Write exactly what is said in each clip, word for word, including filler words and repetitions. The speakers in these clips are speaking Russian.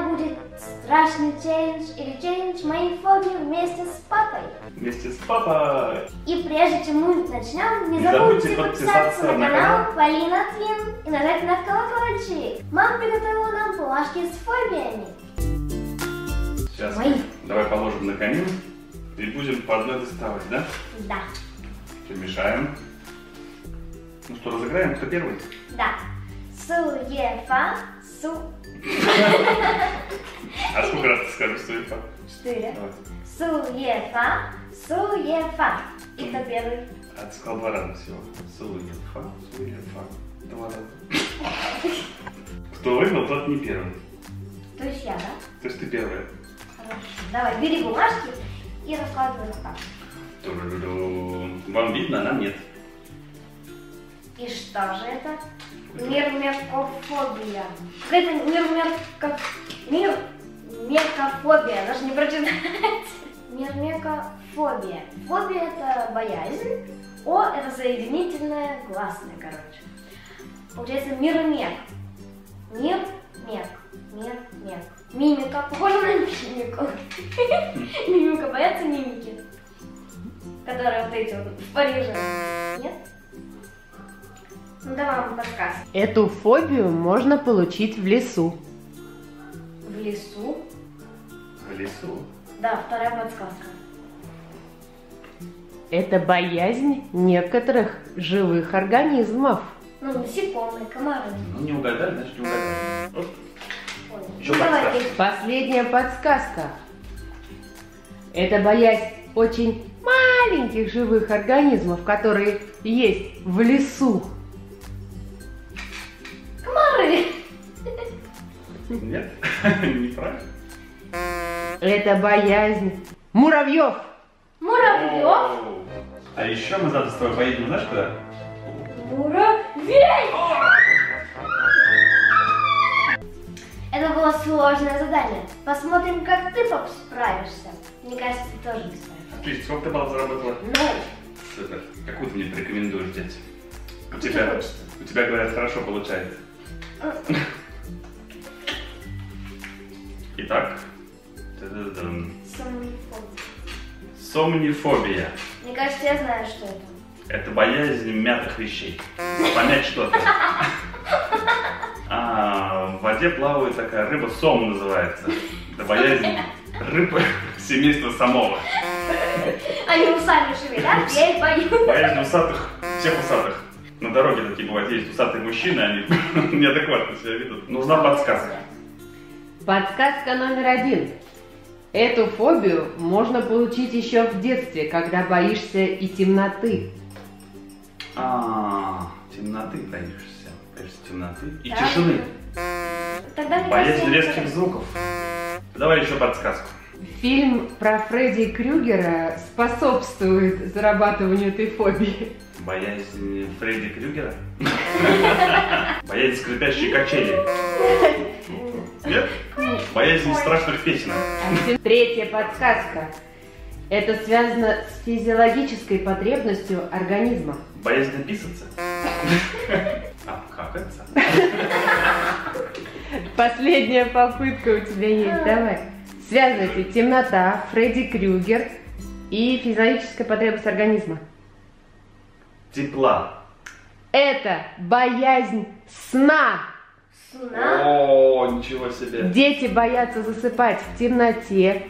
меня будет страшный челлендж или челлендж моей фобии вместе с папой. Вместе с папой. И прежде чем мы начнем, не, не забудьте подписаться, подписаться на канал Полина Твин и нажать на колокольчик. Мама приготовила нам плашки с фобиями. Сейчас Ой. давай положим на камин и будем по одной доставать, да? Да. Перемешаем. Ну что, разыграем? Кто первый? Да. Су-е-фа, су. А сколько раз ты скажешь су-е-фа? Четыре. Су-е-фа, су-е-фа. И кто первый? А ты сказал два раза всего. Су-е-фа, су-е-фа. Два раза. Кто выиграл, тот не первый. То есть я, да? То есть ты первая. Хорошо. Давай, бери бумажки и раскладывай их так. Вам видно, а нам нет. И что же это? Мирмекофобия. Какая-то мирмекофобия. Мир... Мирмекофобия. Даже не прочитать. Мирмекофобия. Фобия — это боязнь. О — это соединительное гласное, короче. Получается мирмек. Мирмек. Мирмек. Мимика. Похоже на мимику. Мимика. Боятся мимики. Которые вот эти вот в Париже. Нет? Ну давай вам подсказ. Эту фобию можно получить в лесу. В лесу? В лесу? Да, вторая подсказка. Это боязнь некоторых живых организмов. Ну, насекомые, комары. Ну, не угадали, значит не угадали. Еще ну, подсказка. Последняя подсказка. Это боязнь очень маленьких живых организмов, которые есть в лесу. Нет, неправильно. Это боязнь муравьев. Муравьев? А еще мы завтра с тобой поедем, знаешь куда? Муравей! Это было сложное задание. Посмотрим, как ты, пап, справишься. Мне кажется, ты тоже не справишься. Отлично, сколько ты баллов заработала? Ноль. Супер. Какую ты мне порекомендуешь взять? У тебя, у тебя, говорят, хорошо получается. Итак, сомнифобия. Сомнифобия. Мне кажется, я знаю, что это. Это боязнь мятых вещей. Помять что-то. А, в воде плавает такая рыба, сом называется. Это боязнь рыбы семейства сомова. Они усами шевелят, я их боюсь. Боязнь усатых, всех усатых. На дороге такие бывают, есть усатые мужчины, они неадекватно себя ведут. Нужна подсказка. Подсказка номер один. Эту фобию можно получить еще в детстве, когда боишься и темноты. А, темноты боишься. Боишься темноты и да. тишины. Тогда боязнь резких звуков. Давай еще подсказку. Фильм про Фредди Крюгера способствует зарабатыванию этой фобии. Боязнь Фредди Крюгера? Боязнь скрипящей качели. Нет? Боязнь страшных песен. Третья подсказка. Это связано с физиологической потребностью организма. Боязнь писаться? Обкакаться? Последняя попытка у тебя есть, давай. Связывайте темнота, Фредди Крюгер и физиологическая потребность организма. Тепла. Это боязнь сна. Сна? О, ничего себе. Дети боятся засыпать в темноте.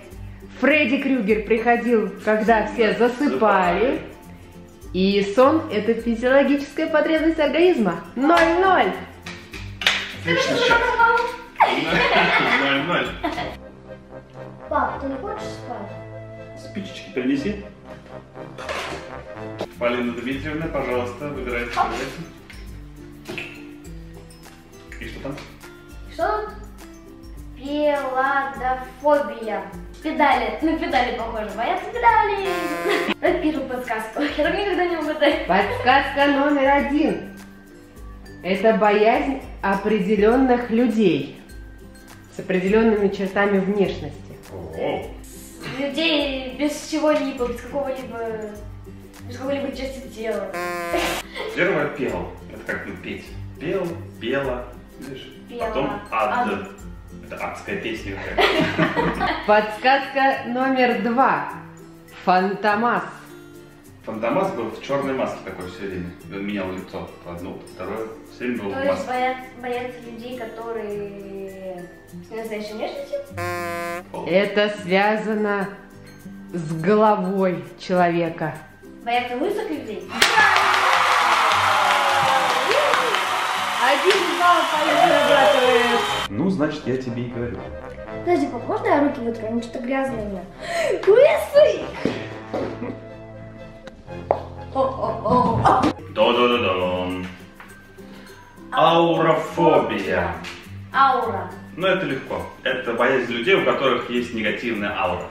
Фредди Крюгер приходил, когда все засыпали. И сон — это физиологическая потребность организма. Ноль-ноль. Отлично, сейчас. Ноль-ноль. Пап, ты не хочешь спать? Спичечки принеси. Полина Дмитриевна, пожалуйста, выбирайте. И что там? Что? Пеладофобия. Педали. На педали похоже. Боятся педали. Я пишу подсказку. Я так никогда не угадаю. Подсказка номер один. Это боязнь определенных людей с определенными чертами внешности. О-о-о. Людей без чего-либо, без какого-либо... без какой-либо части тела. Первое — пел. Это как бы петь. Пел, пела, видишь? Пела. Потом ад. ад. Это адская песня. Подсказка номер два. Фантомас. Фантомас был в черной маске такой все время. Он менял лицо по одному, по второе. Все время был в маске. То есть боятся, боятся людей, которые с ненастоящей внешностью? Это связано с головой человека. Боятся лысых людей? Один балл поехали. Ну, значит, я тебе и говорю. Подожди, можно я руки вытру? Они что-то грязные у меня. Лысый! До-до-до-дон. Аурофобия. Аура. Ну это легко. Это боязнь людей, у которых есть негативная аура.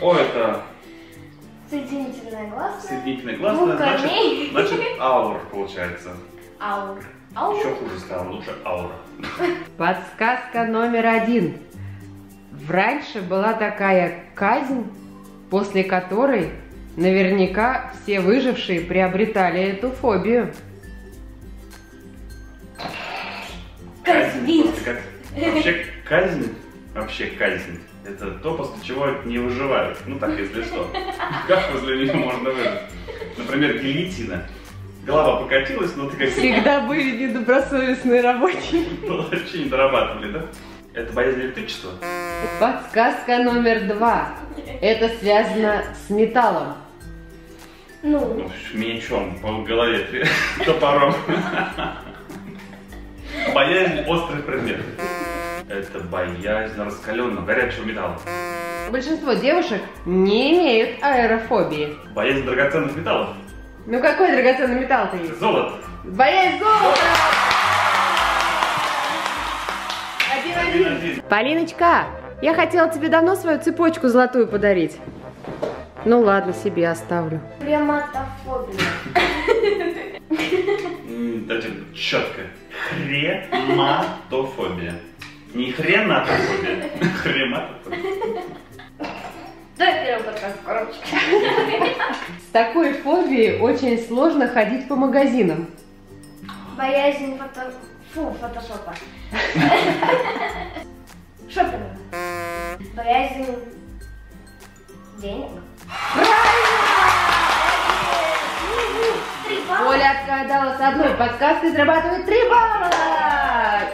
О, это соединительное гласное. Соединительное гласное, значит, значит аур получается. Аур. аур. Еще хуже стало, лучше аура. Подсказка номер один. Раньше была такая казнь, после которой наверняка все выжившие приобретали эту фобию. Казнь. Вообще казнь, вообще казнь, это то, после чего не выживают. Ну так, если что. Как возле нее можно выжить? Например, гильотина. Голова покатилась, но ты как... Всегда были недобросовестные рабочие. Вообще не дорабатывали, да? Это боязнь электричества? Подсказка номер два. Это связано с металлом. Ну, мечом по голове топором. Боязнь острых предметов. Это боязнь раскаленного, горячего металла. Большинство девушек не имеют аэрофобии. Боязнь драгоценных металлов. Ну какой драгоценный металл-то есть? Золото. Боязнь золота. Полиночка, я хотела тебе давно свою цепочку золотую подарить. Ну ладно, себе оставлю. Хрематофобия. Дайте четко. Хрематофобия. Не хрематофобия. Хрематофобия. Дай первый подкаст в коробочке. С такой фобией очень сложно ходить по магазинам. Боязнь фото... Фу, фотошопа. Шопинг. Боязнь денег. Правильно! Оля отгадала с одной подсказкой, зарабатывает три балла!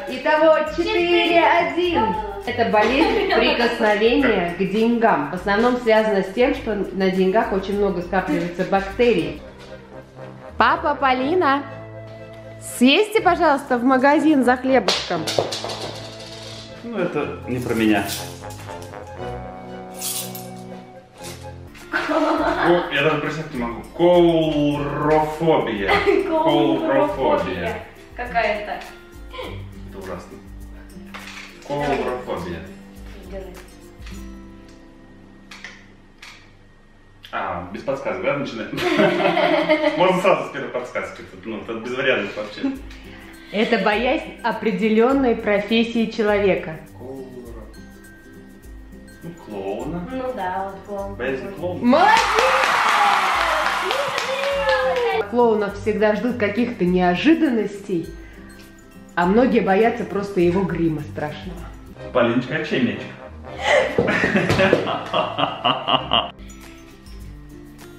Итого четыре один. Это болезнь прикосновения к деньгам. В основном связано с тем, что на деньгах очень много скапливается бактерий. Папа, Полина, съезди, пожалуйста, в магазин за хлебушком. Ну, это не про меня. Ко... Я даже представить не могу. Коурофобия. Коурофобия. Какая-то. Это ужасно. Коурофобия. А, без подсказок, да, начинаем? Можно сразу с первой подсказки, ну, это без вариантов вообще. Это боязнь определенной профессии человека. Ну, клоуна. Ну да, вот клоун. Боязнь клоуна. Молодец! Клоунов всегда ждут каких-то неожиданностей, а многие боятся просто его грима страшного. Полиночка, а чей мячик?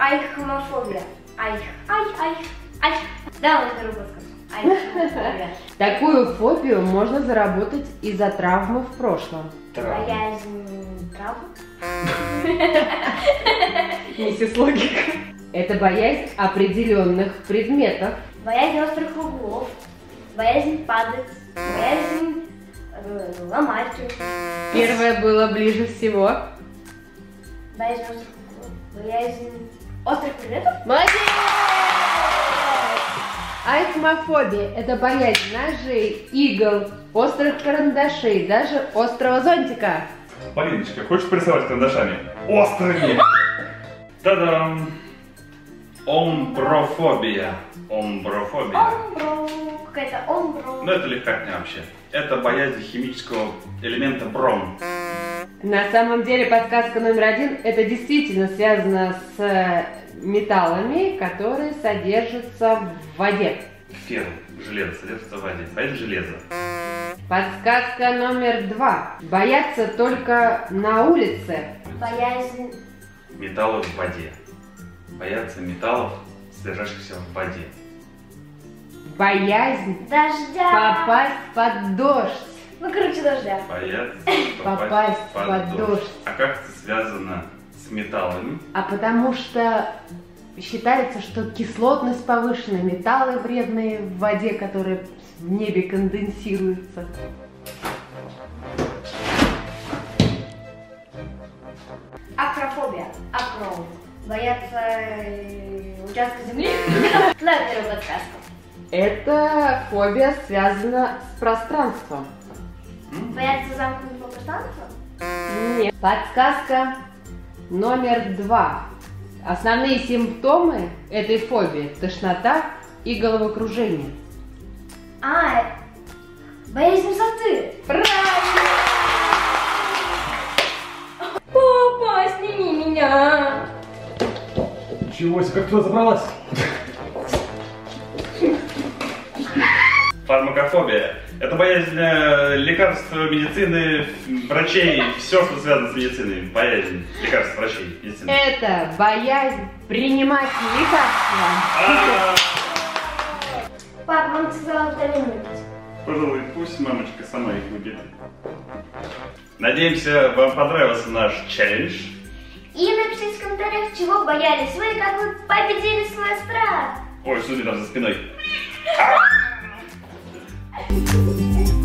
Айхомофобия. Айх. Айх. Айх. Айх. Да, вот это русская. Айхомофобия. Такую фобию можно заработать из-за травмы в прошлом. Боязнь травм? Миссис Логика. Это боязнь определенных предметов. Боязнь острых углов. Боязнь падать. Боязнь ломать. Первое было ближе всего. Боязнь острых углов. Боязнь... Острых предметов? Молодец! Айтемофобия – это боязнь ножей, игл, острых карандашей, даже острого зонтика. Полиночка, хочешь порисовать карандашами? Острыми! Та-дам! Омброфобия. Омброфобия. Омбро. Какая-то омбро. Ну это легкотня вообще. Это боязнь химического элемента бром. На самом деле подсказка номер один, это действительно связано с металлами, которые содержатся в воде. Фен, железо, содержится в воде. А это железо. Подсказка номер два. Бояться только на улице. Боязнь металлов в воде. Бояться металлов, содержащихся в воде. Боязнь дождя. Попасть под дождь. Ну, короче, дождя. Бояться попасть, попасть под, под дождь. дождь. А как это связано с металлами? А потому что считается, что кислотность повышена, металлы вредные в воде, которые в небе конденсируются. Акрофобия. Акро. Боятся участка земли. Эта фобия связана с пространством. Боятся замкнутого пространства? Нет. Подсказка номер два. Основные симптомы этой фобии – тошнота и головокружение. А, боязнь высоты. Правильно! Папа, сними меня! Чего себе, как туда забралась? Фармакофобия. Это боязнь лекарств, медицины, врачей, все, что связано с медициной, боязнь лекарств, врачей, медицины. Это боязнь принимать лекарства. Папа, мама сказала витамины. Пожалуй, пусть мамочка сама их выберет. Надеемся, вам понравился наш челлендж. И напишите в комментариях, чего боялись вы, как вы победили свой страх. Ой, что у меня там за спиной? Thank you.